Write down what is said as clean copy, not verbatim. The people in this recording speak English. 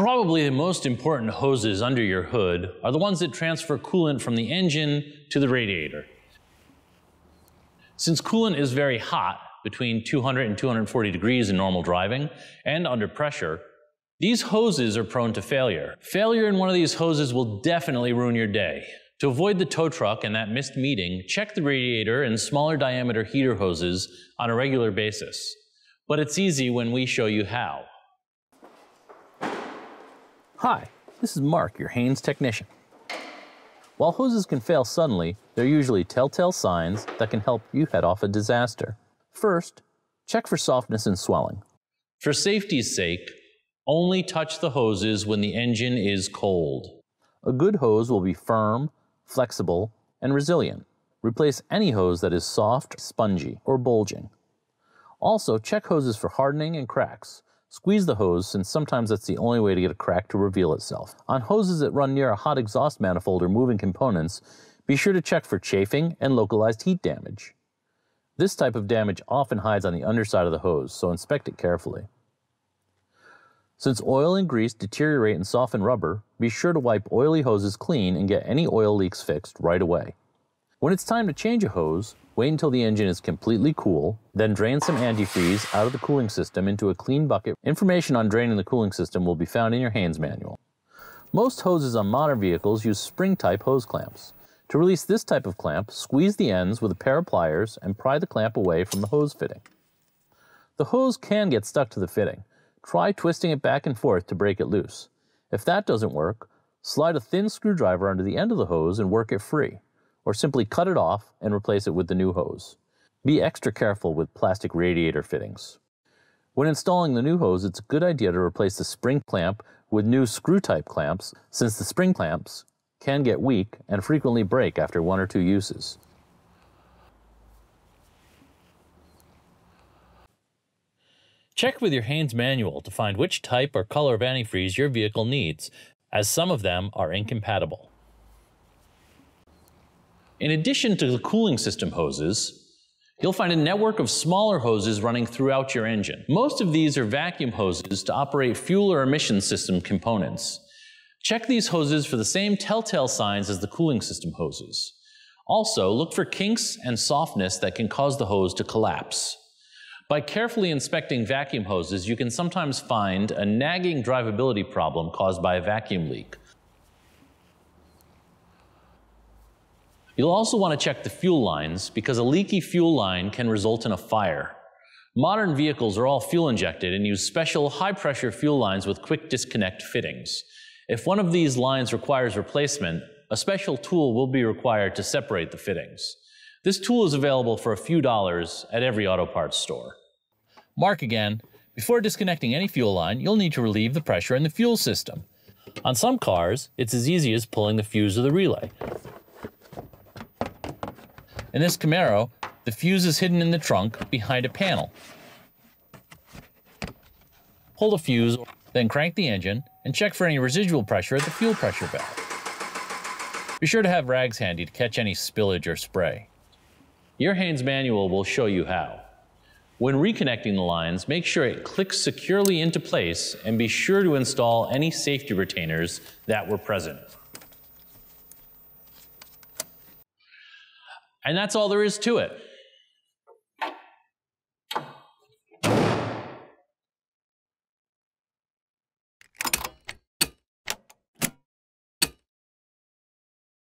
Probably the most important hoses under your hood are the ones that transfer coolant from the engine to the radiator. Since coolant is very hot, between 200 and 240 degrees in normal driving, and under pressure, these hoses are prone to failure. Failure in one of these hoses will definitely ruin your day. To avoid the tow truck and that missed meeting, check the radiator and smaller diameter heater hoses on a regular basis. But it's easy when we show you how. Hi, this is Mark, your Haynes technician. While hoses can fail suddenly, they're usually telltale signs that can help you head off a disaster. First, check for softness and swelling. For safety's sake, only touch the hoses when the engine is cold. A good hose will be firm, flexible, and resilient. Replace any hose that is soft, spongy, or bulging. Also, check hoses for hardening and cracks. Squeeze the hose, since sometimes that's the only way to get a crack to reveal itself. On hoses that run near a hot exhaust manifold or moving components, be sure to check for chafing and localized heat damage. This type of damage often hides on the underside of the hose, so inspect it carefully. Since oil and grease deteriorate and soften rubber, be sure to wipe oily hoses clean and get any oil leaks fixed right away. When it's time to change a hose, wait until the engine is completely cool, then drain some antifreeze out of the cooling system into a clean bucket. Information on draining the cooling system will be found in your Haynes manual. Most hoses on modern vehicles use spring-type hose clamps. To release this type of clamp, squeeze the ends with a pair of pliers and pry the clamp away from the hose fitting. The hose can get stuck to the fitting. Try twisting it back and forth to break it loose. If that doesn't work, slide a thin screwdriver under the end of the hose and work it free, or simply cut it off and replace it with the new hose. Be extra careful with plastic radiator fittings. When installing the new hose, it's a good idea to replace the spring clamp with new screw-type clamps, since the spring clamps can get weak and frequently break after one or two uses. Check with your Haynes manual to find which type or color of antifreeze your vehicle needs, as some of them are incompatible. In addition to the cooling system hoses, you'll find a network of smaller hoses running throughout your engine. Most of these are vacuum hoses to operate fuel or emission system components. Check these hoses for the same telltale signs as the cooling system hoses. Also, look for kinks and softness that can cause the hose to collapse. By carefully inspecting vacuum hoses, you can sometimes find a nagging drivability problem caused by a vacuum leak. You'll also want to check the fuel lines, because a leaky fuel line can result in a fire. Modern vehicles are all fuel injected and use special high-pressure fuel lines with quick disconnect fittings. If one of these lines requires replacement, a special tool will be required to separate the fittings. This tool is available for a few dollars at every auto parts store. Mark again. Before disconnecting any fuel line, you'll need to relieve the pressure in the fuel system. On some cars, it's as easy as pulling the fuse of the relay. In this Camaro, the fuse is hidden in the trunk behind a panel. Pull the fuse, then crank the engine, and check for any residual pressure at the fuel pressure valve. Be sure to have rags handy to catch any spillage or spray. Your Haynes manual will show you how. When reconnecting the lines, make sure it clicks securely into place, and be sure to install any safety retainers that were present. And that's all there is to it.